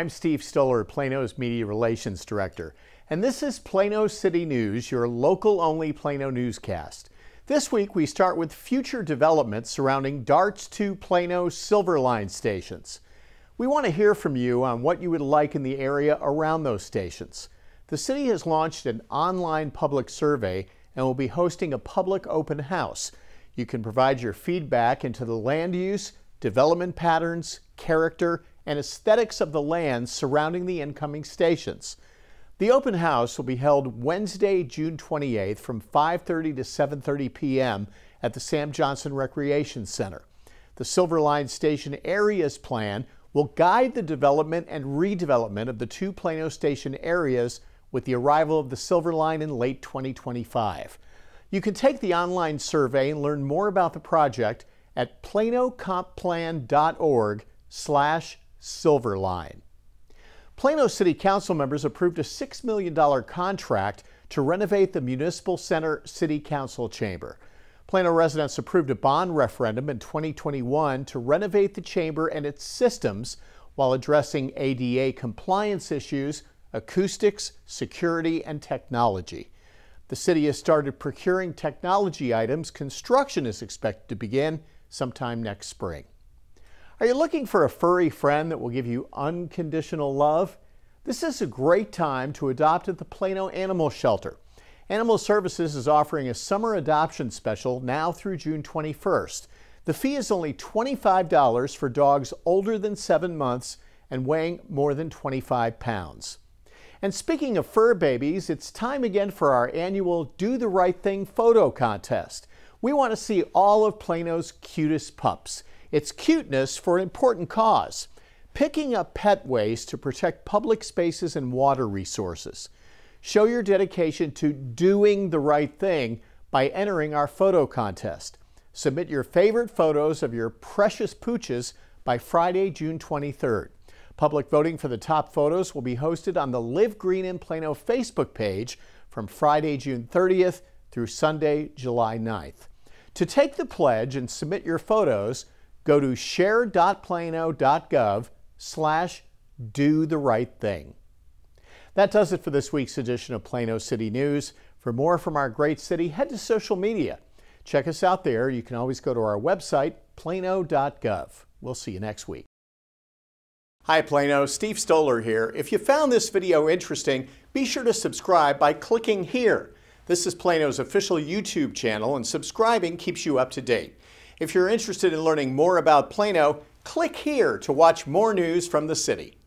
I'm Steve Stoller, Plano's Media Relations Director, and this is Plano City News, your local-only Plano newscast. This week we start with future developments surrounding DART's two Plano Silver Line stations. We want to hear from you on what you would like in the area around those stations. The city has launched an online public survey and will be hosting a public open house. You can provide your feedback into the land use, development patterns, character, and aesthetics of the land surrounding the incoming stations. The open house will be held Wednesday, June 28th from 5:30 to 7:30 p.m. at the Sam Johnson Recreation Center. The Silver Line Station Areas Plan will guide the development and redevelopment of the two Plano Station areas with the arrival of the Silver Line in late 2025. You can take the online survey and learn more about the project at PlanoCompPlan.org/Silver Line. Plano City Council members approved a $6 million contract to renovate the Municipal Center City Council Chamber. Plano residents approved a bond referendum in 2021 to renovate the chamber and its systems while addressing ADA compliance issues, acoustics, security, and technology. The city has started procuring technology items. Construction is expected to begin sometime next spring. Are you looking for a furry friend that will give you unconditional love? This is a great time to adopt at the Plano Animal Shelter. Animal Services is offering a summer adoption special now through June 21st. The fee is only $25 for dogs older than 7 months and weighing more than 25 pounds. And speaking of fur babies, it's time again for our annual Doo the Right Thing photo contest. We want to see all of Plano's cutest pups. It's cuteness for an important cause, picking up pet waste to protect public spaces and water resources. Show your dedication to doing the right thing by entering our photo contest. Submit your favorite photos of your precious pooches by Friday, June 23rd. Public voting for the top photos will be hosted on the Live Green in Plano Facebook page from Friday, June 30th through Sunday, July 9th. To take the pledge and submit your photos, go to share.plano.gov/do-the-right-thing. That does it for this week's edition of Plano City News. For more from our great city, head to social media. Check us out there. You can always go to our website, plano.gov. We'll see you next week. Hi Plano, Steve Stoller here. If you found this video interesting, be sure to subscribe by clicking here. This is Plano's official YouTube channel, and subscribing keeps you up to date. If you're interested in learning more about Plano, click here to watch more news from the city.